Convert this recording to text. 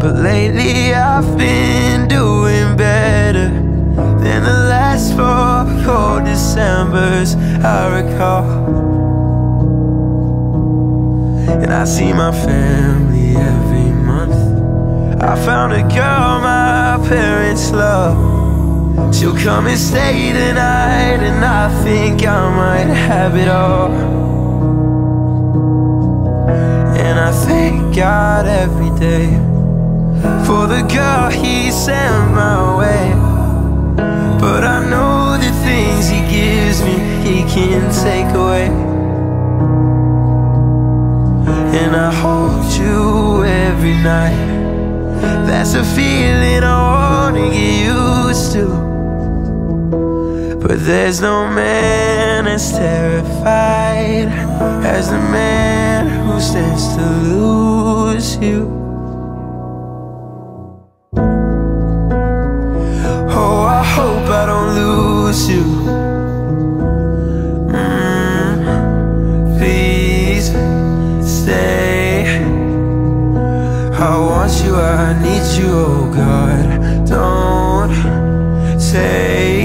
But lately I've been doing better than the last four cold Decembers I recall. And I see my family every month. I found a girl my parents love. She'll come and stay tonight, and I think I might have it all. And I thank God every day for the girl he sent my way. But I know the things he gives me, he can take away. And I hold you every night. That's a feeling I wanna get used to. But there's no man as terrified as the man who stands to lose you. I don't lose you, please stay. I want you, I need you, oh God, don't say